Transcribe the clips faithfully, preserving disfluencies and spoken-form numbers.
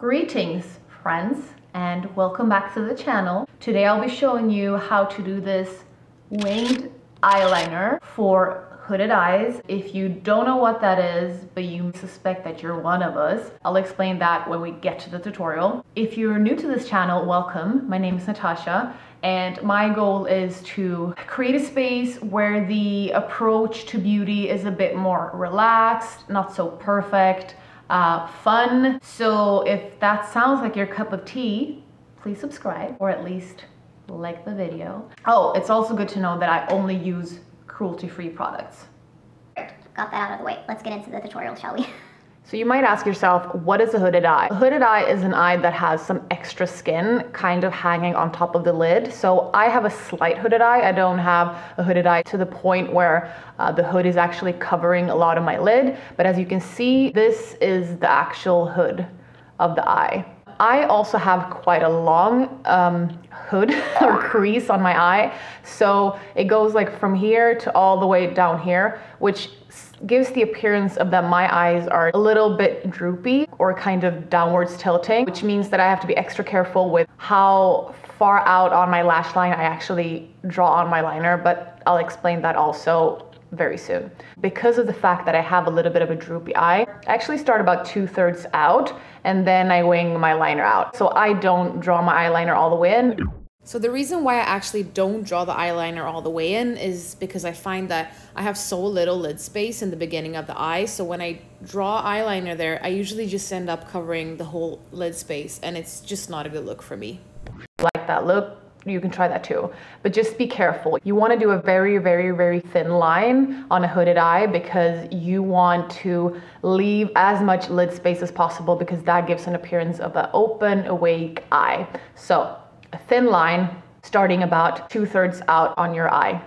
Greetings friends and welcome back to the channel. Today I'll be showing you how to do this winged eyeliner for hooded eyes. If you don't know what that is but you suspect that you're one of us, I'll explain that when we get to the tutorial. If you're new to this channel, welcome. My name is Natasha and my goal is to create a space where the approach to beauty is a bit more relaxed, not so perfect, Uh, fun. So if that sounds like your cup of tea, please subscribe or at least like the video. Oh, it's also good to know that I only use cruelty-free products. Got that out of the way. Let's get into the tutorial, shall we? So you might ask yourself, what is a hooded eye? A hooded eye is an eye that has some extra skin kind of hanging on top of the lid. So I have a slight hooded eye. I don't have a hooded eye to the point where uh, the hood is actually covering a lot of my lid. But as you can see, this is the actual hood of the eye. I also have quite a long um, hood or crease on my eye. So it goes like from here to all the way down here, which gives the appearance of that my eyes are a little bit droopy or kind of downwards tilting, which means that I have to be extra careful with how far out on my lash line I actually draw on my liner, but I'll explain that also very soon. Because of the fact that I have a little bit of a droopy eye, I actually start about two thirds out and then I wing my liner out. So I don't draw my eyeliner all the way in. So the reason why I actually don't draw the eyeliner all the way in is because I find that I have so little lid space in the beginning of the eye. So when I draw eyeliner there, I usually just end up covering the whole lid space and it's just not a good look for me. Like that look, you can try that too. But just be careful. You want to do a very, very, very thin line on a hooded eye because you want to leave as much lid space as possible because that gives an appearance of an open, awake eye. So a thin line starting about two thirds out on your eye.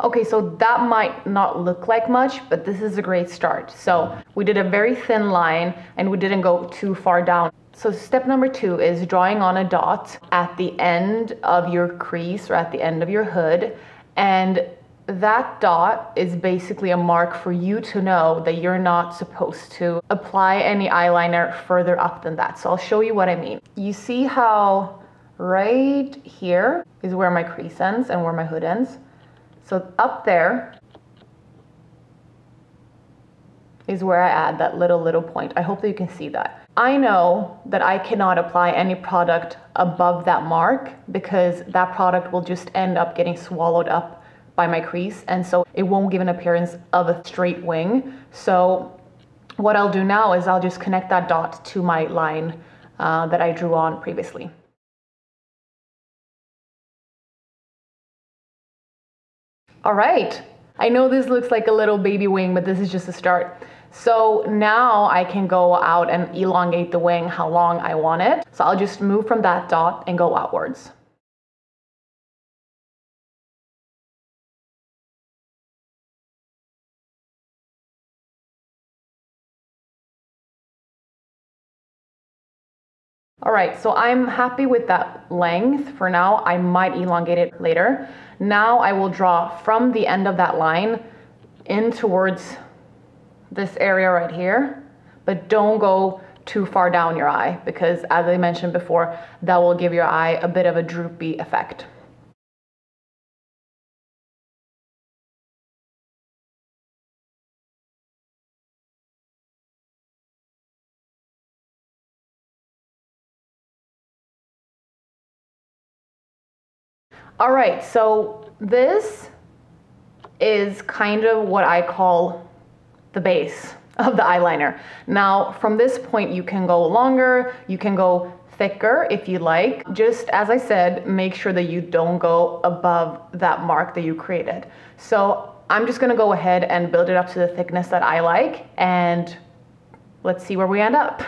Okay, so that might not look like much, but this is a great start. So we did a very thin line and we didn't go too far down. So step number two is drawing on a dot at the end of your crease or at the end of your hood. And that dot is basically a mark for you to know that you're not supposed to apply any eyeliner further up than that. So I'll show you what I mean. You see how right here is where my crease ends and where my hood ends. So up there is where I add that little, little point. I hope that you can see that. I know that I cannot apply any product above that mark because that product will just end up getting swallowed up by my crease, and so it won't give an appearance of a straight wing. So what I'll do now is I'll just connect that dot to my line uh, that I drew on previously. All right, I know this looks like a little baby wing, but this is just a start. So now I can go out and elongate the wing how long I want it. So I'll just move from that dot and go outwards. All right, so I'm happy with that length for now. I might elongate it later. Now I will draw from the end of that line in towards this area right here, but don't go too far down your eye because as I mentioned before, that will give your eye a bit of a droopy effect. All right, so this is kind of what I call the base of the eyeliner. Now, from this point, you can go longer, you can go thicker if you like. Just as I said, make sure that you don't go above that mark that you created. So I'm just gonna go ahead and build it up to the thickness that I like, and let's see where we end up.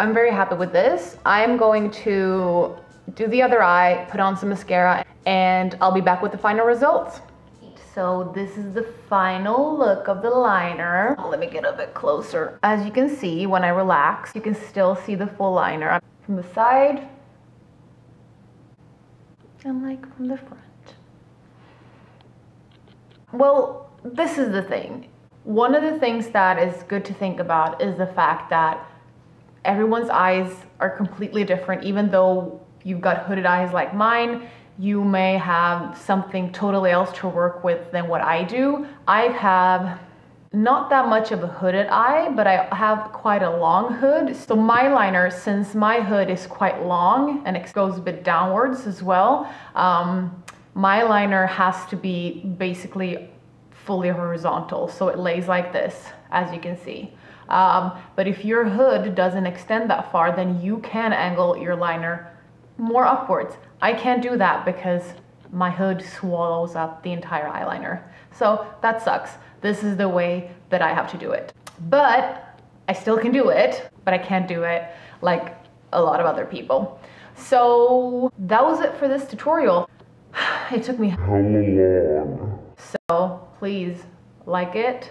I'm very happy with this. I'm going to do the other eye, put on some mascara, and I'll be back with the final results. So this is the final look of the liner. Let me get a bit closer. As you can see, when I relax, you can still see the full liner. From the side, and like from the front. Well, this is the thing. One of the things that is good to think about is the fact that everyone's eyes are completely different. Even though you've got hooded eyes like mine, you may have something totally else to work with than what I do. I have not that much of a hooded eye, but I have quite a long hood. So my liner, since my hood is quite long and it goes a bit downwards as well, um, my liner has to be basically fully horizontal. So it lays like this, as you can see. Um, but if your hood doesn't extend that far, then you can angle your liner more upwards. I can't do that because my hood swallows up the entire eyeliner. So that sucks. This is the way that I have to do it. But I still can do it, but I can't do it like a lot of other people. So that was it for this tutorial. It took me how long? So please like it,